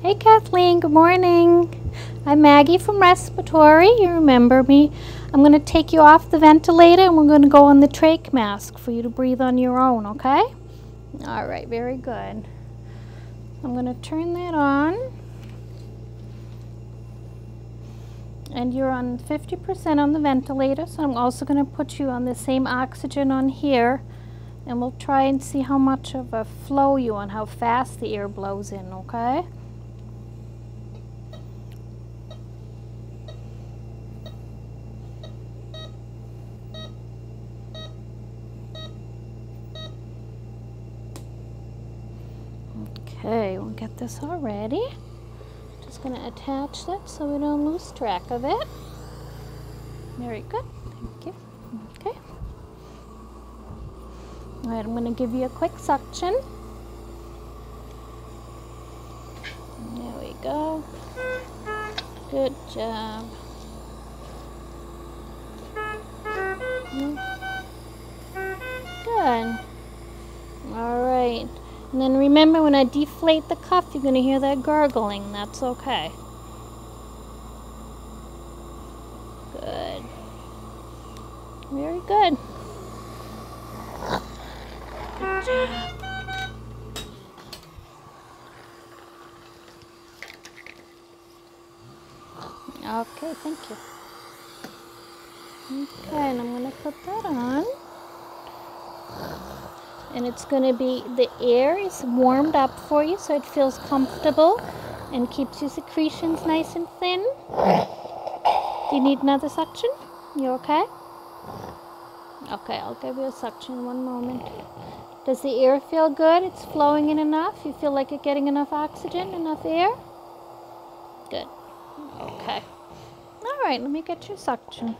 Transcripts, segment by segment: Hey Kathleen, good morning. I'm Maggie from Respiratory, you remember me. I'm going to take you off the ventilator and we're going to go on the trach mask for you to breathe on your own, okay? Alright, very good. I'm going to turn that on. And you're on 50% on the ventilator, so I'm also going to put you on the same oxygen on here. And we'll try and see how much of a flow you on, how fast the air blows in, okay? Okay, we'll get this all ready. Just going to attach that so we don't lose track of it. Very good, thank you. Okay. All right, I'm going to give you a quick suction. There we go. Good job. Good. All right. And then remember, when I deflate the cuff, you're going to hear that gargling. That's okay. Good. Very good. Good job. Okay, thank you. Okay, and I'm going to put that on. And it's going to be, the air is warmed up for you so it feels comfortable and keeps your secretions nice and thin. Do you need another suction? You okay? Okay, I'll give you a suction in one moment. Does the air feel good? It's flowing in enough? You feel like you're getting enough oxygen, enough air? Good. Okay. All right, let me get your suction.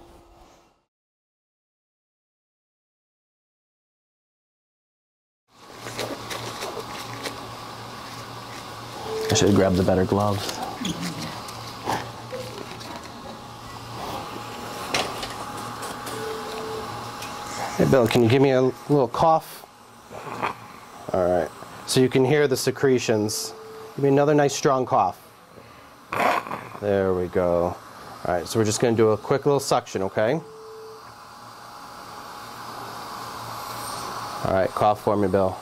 I should have grabbed the better gloves. Hey Bill, can you give me a little cough? All right. So you can hear the secretions. Give me another nice strong cough. There we go. All right, so we're just going to do a quick little suction, okay? All right, cough for me, Bill.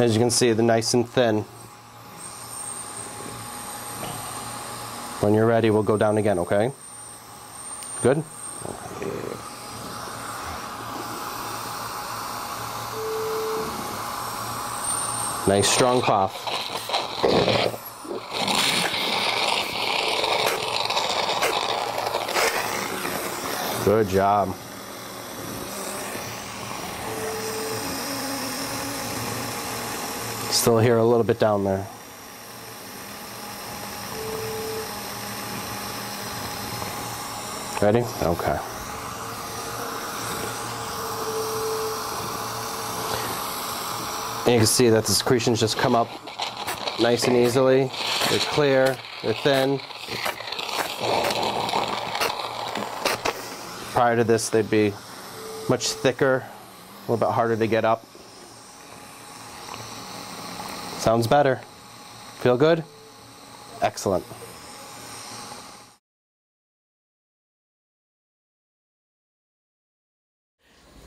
As you can see, they're nice and thin. When you're ready, we'll go down again, okay? Good? Okay. Nice strong cough. Good job. Still hear a little bit down there. Ready? Okay. And you can see that the secretions just come up nice and easily. They're clear, they're thin. Prior to this, they'd be much thicker, a little bit harder to get up. Sounds better. Feel good? Excellent.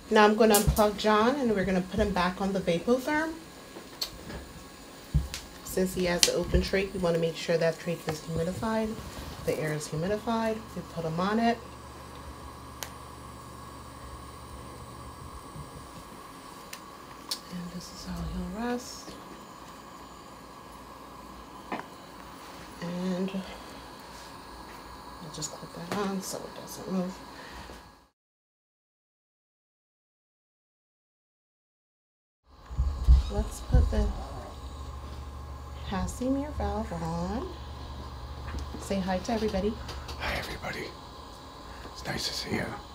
Now I'm going to unplug John and we're going to put him back on the VapoTherm. Since he has the open trach, we want to make sure that trach is humidified. The air is humidified. We put him on it. And this is how he'll rest. And I'll just clip that on so it doesn't move. Let's put the Passy-Muir valve on. Say hi to everybody. Hi everybody. It's nice to see you.